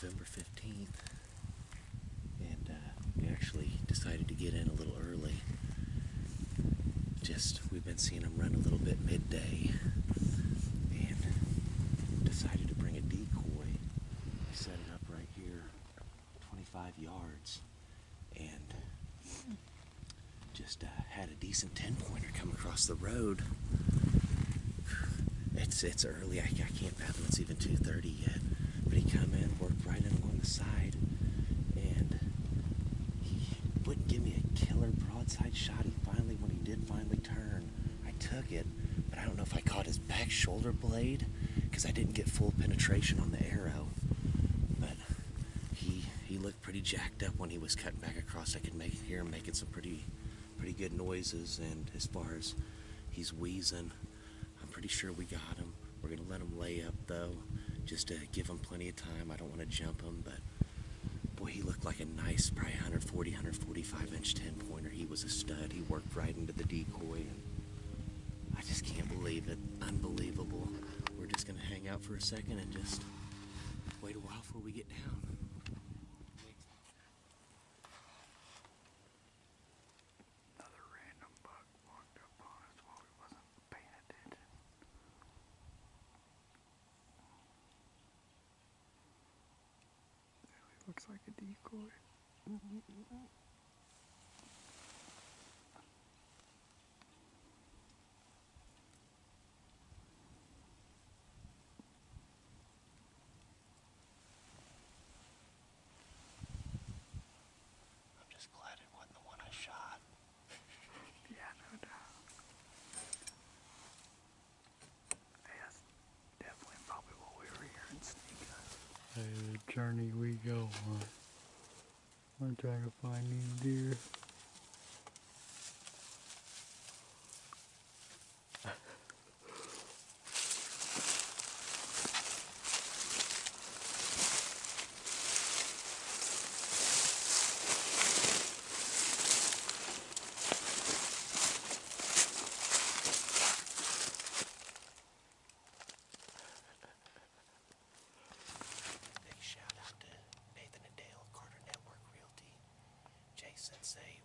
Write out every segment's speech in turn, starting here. November 15th, and we actually decided to get in a little early. We've been seeing them run a little bit midday, and decided to bring a decoy. I set it up right here, 25 yards, and just had a decent 10-pointer come across the road. It's early. I can't fathom it's even 2:30 yet, but he come in, worked right in along the side, and he wouldn't give me a killer broadside shot. He finally, when he did finally turn, I took it, but I don't know if I caught his back shoulder blade because I didn't get full penetration on the arrow. But he looked pretty jacked up when he was cutting back across. I could hear him making some pretty good noises, and as far as he's wheezing, I'm pretty sure we got him. We're gonna let him lay up though, just to give him plenty of time. I don't want to jump him, but boy, he looked like a nice, probably 140, 145 inch 10-pointer. He was a stud. He worked right into the decoy, and I just can't believe it. Unbelievable. We're just gonna hang out for a second and just wait a while before we get down. Looks like a decoy. I'm just glad it wasn't the one I shot. Yeah, no doubt. Hey, that's definitely probably what we were hearing sneak up. Hey, the journey we go on. I'm trying to find these deer. Sensei.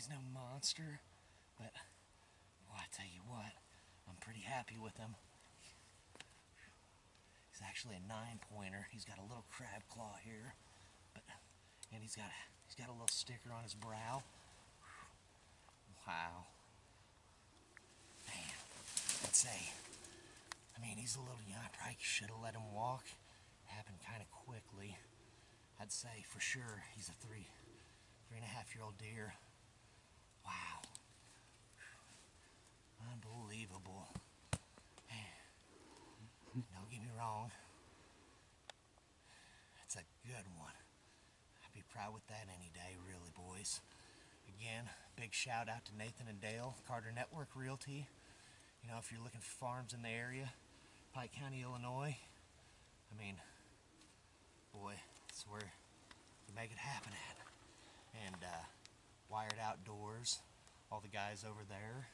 he's no monster, but well, I tell you what, I'm pretty happy with him. He's actually a 9-pointer. He's got a little crab claw here, but and he's got a little sticker on his brow. Wow. Man, I'd say, I mean, he's a little young. I probably should have let him walk. Happened kind of quickly. I'd say for sure he's a 3.5-year-old deer. Wow. Unbelievable. Man, don't get me wrong. That's a good one. I'd be proud with that any day, really, boys. Again, big shout out to Nathan and Dale, Carter Network Realty. You know, if you're looking for farms in the area, Pike County, Illinois, I mean, boy, it's where you make it happen at. And Wired Outdoors, all the guys over there,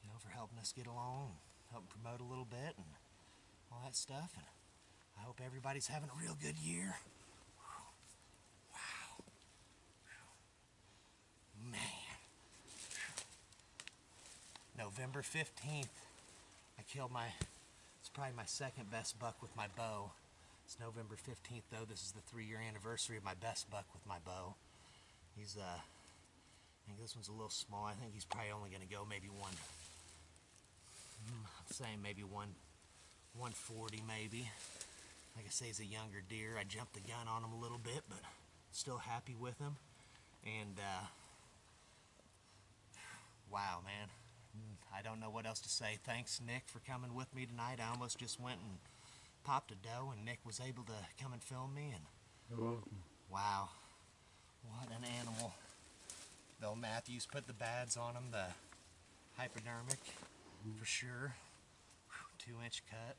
you know, for helping us get along, helping promote a little bit and all that stuff. And I hope everybody's having a real good year. Wow. Man. November 15th, I killed my, it's probably my second best buck with my bow. It's November 15th though, this is the 3-year anniversary of my best buck with my bow. He's, I think this one's a little small. I think he's probably only gonna go maybe I'm saying maybe 140 maybe. Like I say, he's a younger deer. I jumped the gun on him a little bit, but still happy with him. And wow, man, I don't know what else to say. Thanks, Nick, for coming with me tonight. I almost just went and popped a doe, and Nick was able to come and film me. And you're welcome. Wow. What an animal. Bill Matthews put the bads on him, the hypodermic, for sure. 2-inch cut.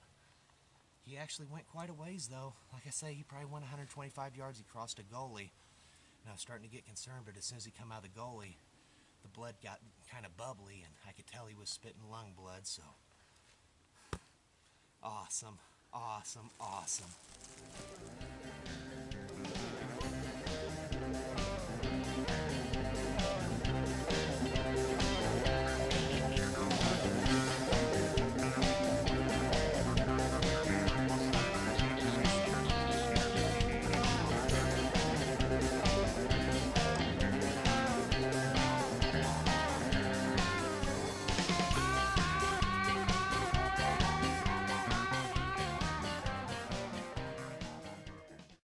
He actually went quite a ways though. Like I say, he probably went 125 yards, he crossed a goalie. And I was starting to get concerned, but as soon as he come out of the goalie, the blood got kind of bubbly and I could tell he was spitting lung blood, so. Awesome, awesome, awesome.